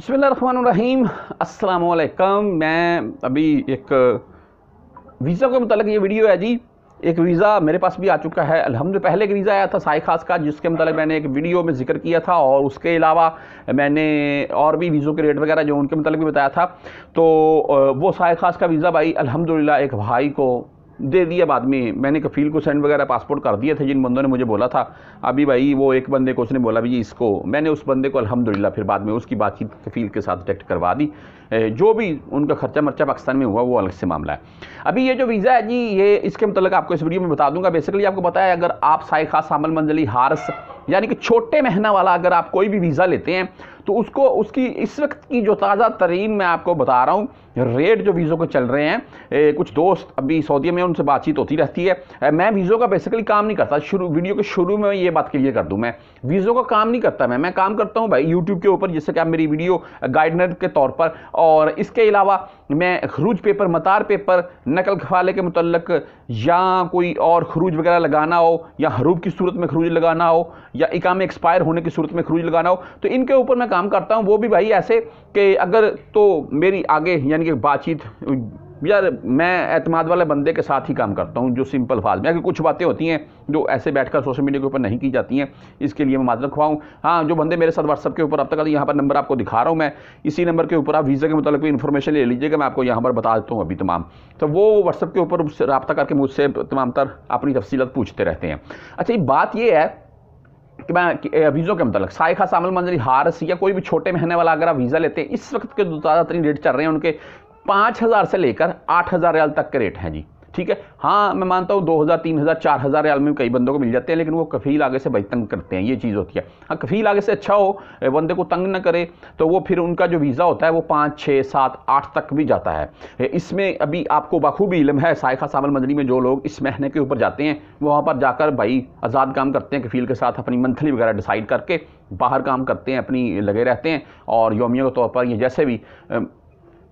बिस्मिल्लाहिर्रहमानिर्रहीम, अस्सलाम वालेकुम। मैं अभी एक वीज़ा के मतलब ये वीडियो है जी। एक वीज़ा मेरे पास भी आ चुका है अल्हम्दुलिल्लाह। पहले एक वीज़ा आया था साई खास का, जिसके मतलब मैंने एक वीडियो में जिक्र किया था, और उसके अलावा मैंने और भी वीज़ों के रेट वगैरह जो उनके मतलब भी बताया था। तो वो साई खास का वीज़ा भाई अल्हम्दुलिल्लाह एक भाई को दे दिया। बाद में मैंने कफ़ील को सेंड वगैरह पासपोर्ट कर दिए थे जिन बंदों ने मुझे बोला था। अभी भाई वो एक बंदे को उसने बोला भी इसको, मैंने उस बंदे को अल्हम्दुलिल्लाह फिर बाद में उसकी बातचीत कफ़ील के साथ डिटेक्ट करवा दी। जो भी उनका खर्चा मर्चा पाकिस्तान में हुआ वो अलग से मामला है। अभी ये जो वीज़ा है जी, ये इसके मतलब आपको इस वीडियो में बता दूंगा। बेसिकली आपको पता है, अगर आप साई खास सामल मंजली हारस यानी कि छोटे महीना वाला अगर आप कोई भी वीज़ा लेते हैं तो उसको उसकी इस वक्त की जो ताज़ा तरीन मैं आपको बता रहा हूँ रेट जो वीज़ों के चल रहे हैं। कुछ दोस्त अभी सऊदी में, उनसे बातचीत होती रहती है। मैं वीज़ों का बेसिकली काम नहीं करता। वीडियो के शुरू में ये बात क्लियर कर दूँ, मैं वीज़ों का काम नहीं करता। मैं काम करता हूँ भाई यूट्यूब के ऊपर, जिससे कि आप मेरी वीडियो गाइडनर के तौर पर, और इसके अलावा मैं खरूज पेपर, मतार पेपर, नकल खफाले के मुतल्लक, या कोई और खरूज वगैरह लगाना हो, या हरूब की सूरत में खरूज लगाना हो, या इकामे एक्सपायर होने की सूरत में खरूज लगाना हो, तो इनके ऊपर मैं काम करता हूँ। वो भी भाई ऐसे कि अगर तो मेरी आगे यानी कि बातचीत, यार मैं एतमाद वाले बंदे के साथ ही काम करता हूँ। जो सिंपल अल्फाज में अगर कुछ बातें होती हैं जो ऐसे बैठकर सोशल मीडिया के ऊपर नहीं की जाती हैं, इसके लिए मैं माजरत ख्वाह हूँ। हाँ, जो बंदे मेरे साथ व्हाट्सअप के ऊपर अब तक, यहाँ पर नंबर आपको दिखा रहा हूँ मैं, इसी नंबर के ऊपर आप वीज़ा के मतलब इन्फॉर्मेशन ले लीजिएगा। मैं आपको यहाँ पर बता देता हूँ अभी तमाम। तो वो व्हाट्सअप के ऊपर रब्ता करके मुझसे तमाम तर अपनी तफसीलात पूछते रहते हैं। अच्छा, बात यह है कि मैं वीज़ों के मतलब साई खास सामल मंजरी हारस या कोई भी छोटे महीने वाला अगर आप वीज़ा लेते हैं, इस वक्त के जो ज़्यादा तरीन रेट चल रहे हैं उनके 5,000 से लेकर 8,000 रियाल तक के रेट हैं जी। ठीक है, हाँ मैं मानता हूँ 2,000, 3,000, 4,000 रियाल में कई बंदों को मिल जाते हैं, लेकिन वो कफ़ील आगे से भाई तंग करते हैं, ये चीज़ होती है। हाँ, कफ़ील आगे से अच्छा हो, बंदे को तंग ना करे, तो वो फिर उनका जो वीज़ा होता है वो 5, 6, 7, 8 तक भी जाता है। इसमें अभी आपको बखूबी इलम है, साई खास सामल मंजरी में जो लोग इस महीने के ऊपर जाते हैं वहाँ पर जाकर भाई आज़ाद काम करते हैं कफ़ील के साथ, अपनी मंथली वगैरह डिसाइड करके बाहर काम करते हैं, अपनी लगे रहते हैं, और योमिया के तौर पर ये जैसे भी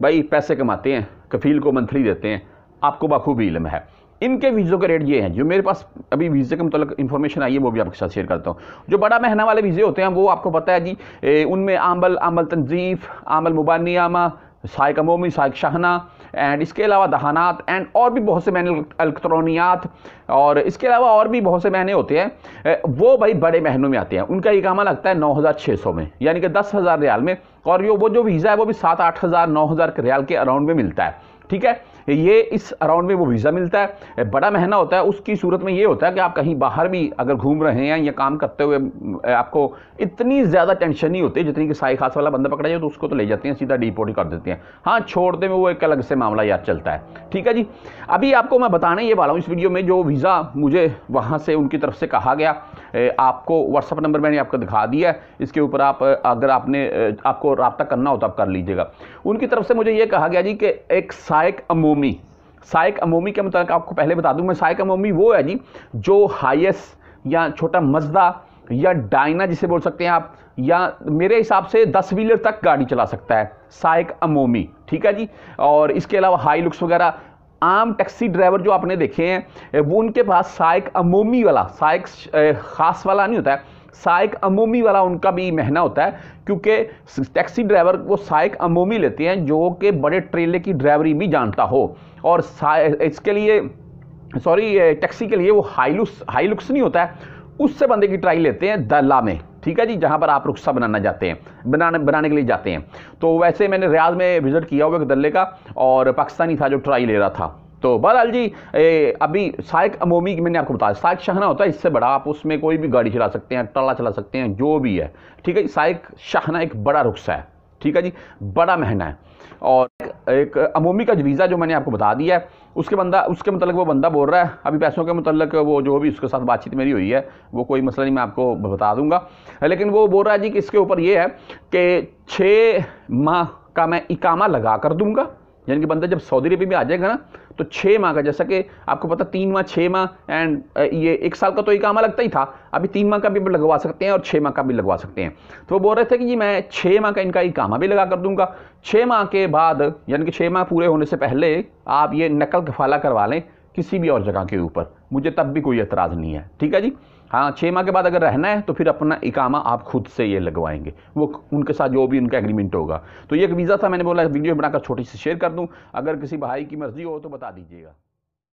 भाई पैसे कमाते हैं, कफ़ील को मंथली देते हैं। आपको बखूबी इलम है। इनके वीज़ों के रेट ये हैं। जो मेरे पास अभी वीज़े के मतलब इन्फॉर्मेशन आई है वो भी आपके साथ शेयर करता हूँ। जो बड़ा महीना वाले वीज़े होते हैं वो आपको पता है जी, उनमें आमल, आमल तनजीफ़, आमल मुबानियामा, साइक अमोमी, साइक शाहना, एंड इसके अलावा दहानात, एंड और भी बहुत से महीने इलेक्ट्रॉनियात, और इसके अलावा और भी बहुत से महीने होते हैं। वो भाई बड़े महीनों में आते हैं। उनका इकामा लगता है 9,600 में, यानी कि 10,000 रियाल में, और ये वो जो वीज़ा है वो भी 7, 8,000, 9,000 के रियाल के अराउंड में मिलता है। ठीक है, ये इस अराउंड में वो वीज़ा मिलता है। बड़ा महीना होता है, उसकी सूरत में ये होता है कि आप कहीं बाहर भी अगर घूम रहे हैं या काम करते हुए, आपको इतनी ज़्यादा टेंशन नहीं होती जितनी कि साई खास वाला बंदा पकड़ा जाए तो उसको तो ले जाते हैं, सीधा डिपोर्ट कर देते हैं। हाँ, छोड़ते में वो एक अलग से मामला यार चलता है। ठीक है जी, अभी आपको मैं बताने ये वाला हूँ इस वीडियो में जो वीज़ा मुझे वहाँ से उनकी तरफ से कहा गया। आपको व्हाट्सअप नंबर मैंने आपको दिखा दिया है, इसके ऊपर आप अगर आपको रब्ता करना हो तो आप कर लीजिएगा। उनकी तरफ से मुझे ये कहा गया जी कि एक साइक अमोमी के मतलब आपको पहले बता दूं मैं, साइक अमोमी वो है जी जो हाइस या छोटा मजदा या डायना जिसे बोल सकते हैं आप, या मेरे हिसाब से 10 व्हीलर तक गाड़ी चला सकता है, साइक अमोमी। ठीक है जी, और इसके अलावा हाई लुक्स वगैरह आम टैक्सी ड्राइवर जो आपने देखे हैं वो उनके पास साइक अमोमी वाला, साइक खास वाला नहीं होता है, साइक अमोमी वाला उनका भी महीना होता है, क्योंकि टैक्सी ड्राइवर वो साइक अमोमी लेते हैं जो कि बड़े ट्रेले की ड्राइवरी भी जानता हो। और इसके लिए टैक्सी के लिए वो हाई लुक्स नहीं होता है, उससे बंदे की ट्राई लेते हैं दला में। ठीक है जी, जहाँ पर आप रुक्सा बनाना जाते हैं, बनाने के लिए जाते हैं। तो वैसे मैंने रियाद में विज़िट किया हुआ एक दल्ले का, और पाकिस्तानी था जो ट्राई ले रहा था। तो बहरहाल जी अभी साइक अमोमी मैंने आपको बताया, साइक शाहना होता है, इससे बड़ा आप उसमें कोई भी गाड़ी चला सकते हैं, ट्राला चला सकते हैं, जो भी है। ठीक है, साइक शाहना एक बड़ा रुक्सा है। ठीक है जी, बड़ा महीना है। और एक अमोमी का वीज़ा जो मैंने आपको बता दिया है, उसके मतलब वो बंदा बोल रहा है अभी पैसों के मतलब, वो जो भी उसके साथ बातचीत मेरी हुई है वो कोई मसला नहीं, मैं आपको बता दूंगा। लेकिन वो बोल रहा है जी कि इसके ऊपर ये है कि 6 माह का मैं इकामा लगा कर दूँगा, यानी कि बंदा जब सऊदी अरब में आ जाएगा ना तो 6 माह का, जैसा कि आपको पता 3 माह 6 माह, एंड ये 1 साल का तो इकामा लगता ही था, अभी 3 माह का भी लगवा सकते हैं और 6 माह का भी लगवा सकते हैं। तो वो बोल रहे थे कि जी मैं 6 माह का इनका इकामा भी लगा कर दूंगा, 6 माह के बाद यानी कि 6 माह पूरे होने से पहले आप ये नकल कफाला करवा लें किसी भी और जगह के ऊपर, मुझे तब भी कोई एतराज़ नहीं है। ठीक है जी, हाँ 6 माह के बाद अगर रहना है तो फिर अपना इकामा आप खुद से ये लगवाएंगे, वो उनके साथ जो भी उनका एग्रीमेंट होगा। तो ये एक वीज़ा था, मैंने बोला वीडियो बनाकर छोटी सी शेयर कर दूं, अगर किसी भाई की मर्ज़ी हो तो बता दीजिएगा।